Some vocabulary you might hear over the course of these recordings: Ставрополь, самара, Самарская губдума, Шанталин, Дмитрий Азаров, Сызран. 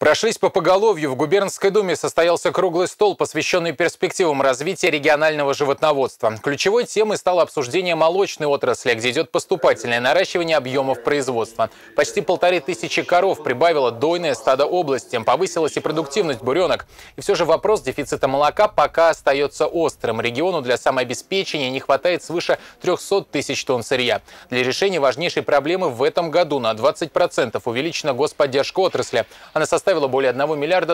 Прошлись по поголовью. В Губернской думе состоялся круглый стол, посвященный перспективам развития регионального животноводства. Ключевой темой стало обсуждение молочной отрасли, где идет поступательное наращивание объемов производства. Почти 1500 коров прибавило дойное стадо области. Повысилась и продуктивность буренок. И все же вопрос дефицита молока пока остается острым. Региону для самообеспечения не хватает свыше 300 000 тонн сырья. Для решения важнейшей проблемы в этом году на 20% увеличена господдержка отрасли. Она составила более 1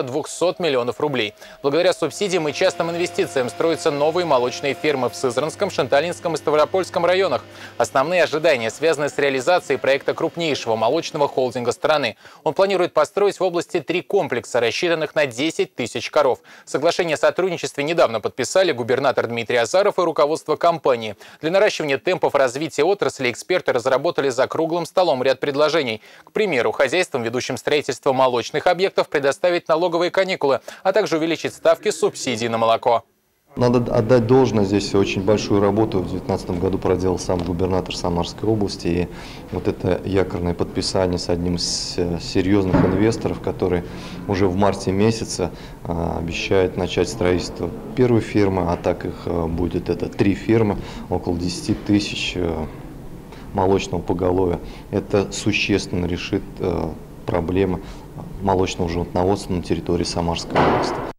200 000 000 рублей. Благодаря субсидиям и частным инвестициям строятся новые молочные фермы в Сызранском, Шанталинском и Ставропольском районах. Основные ожидания связаны с реализацией проекта крупнейшего молочного холдинга страны. Он планирует построить в области 3 комплекса, рассчитанных на 10 000 коров. Соглашение о сотрудничестве недавно подписали губернатор Дмитрий Азаров и руководство компании. Для наращивания темпов развития отрасли эксперты разработали за круглым столом ряд предложений. К примеру, хозяйствам, ведущим строительство молочных объектов, предоставить налоговые каникулы, а также увеличить ставки субсидий на молоко. Надо отдать должное, здесь очень большую работу в 2019 году проделал сам губернатор Самарской области. И вот это якорное подписание с одним из серьезных инвесторов, который уже в марте месяца обещает начать строительство первой фермы, а так их будет это 3 фермы, около 10 000 молочного поголовья. Это существенно решит проблемы молочного животноводства на территории Самарской области.